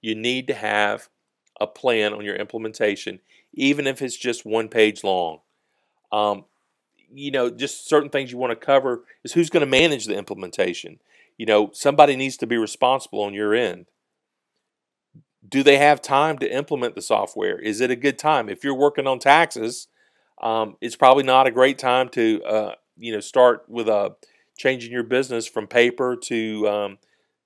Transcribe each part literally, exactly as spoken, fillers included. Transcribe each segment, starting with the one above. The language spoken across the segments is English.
you need to have a plan on your implementation, even if it's just one page long. Um, you know, just certain things you want to cover is who's going to manage the implementation. You know, somebody needs to be responsible on your end. Do they have time to implement the software? Is it a good time? If you're working on taxes, um, it's probably not a great time to, uh, you know, start with a changing your business from paper to um,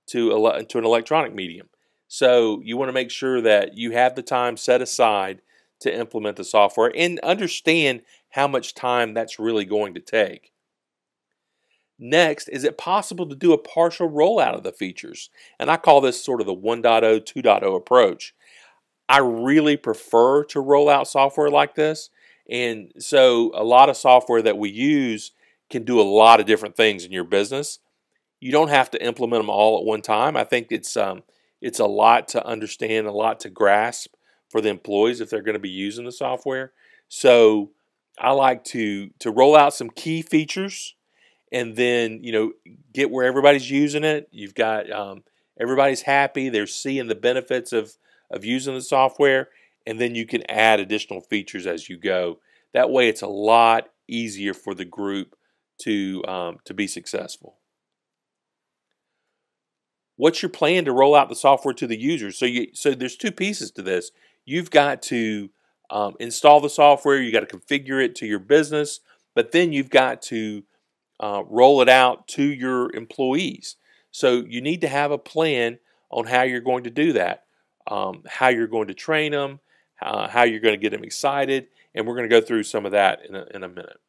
to ele to an electronic medium. So you want to make sure that you have the time set aside to implement the software and understand how much time that's really going to take. Next, is it possible to do a partial rollout of the features? And I call this sort of the one point oh, two point oh approach. I really prefer to roll out software like this. And so a lot of software that we use can do a lot of different things in your business. You don't have to implement them all at one time. I think it's, um, it's a lot to understand, a lot to grasp for the employees if they're going to be using the software. So I like to, to roll out some key features and then, you know, get where everybody's using it. You've got um, everybody's happy. They're seeing the benefits of, of using the software. And then you can add additional features as you go. That way it's a lot easier for the group to, um, to be successful. What's your plan to roll out the software to the users? So, you, so there's two pieces to this. You've got to um, install the software. You've got to configure it to your business. But then you've got to Uh, roll it out to your employees. So you need to have a plan on how you're going to do that, um, how you're going to train them, uh, how you're going to get them excited, and we're going to go through some of that in a, in a minute.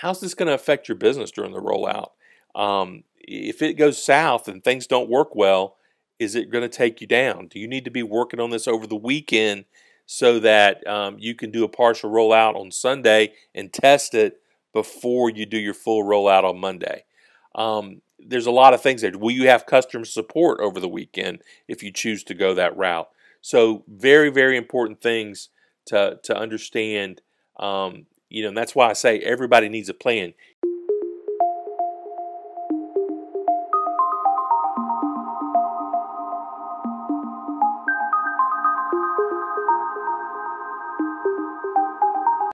How's this going to affect your business during the rollout? Um, if it goes south and things don't work well, is it going to take you down? Do you need to be working on this over the weekend so that um, you can do a partial rollout on Sunday and test it before you do your full rollout on Monday? Um, there's a lot of things there. Will you have customer support over the weekend if you choose to go that route? So very, very important things to, to understand. Um, you know, and that's why I say everybody needs a plan.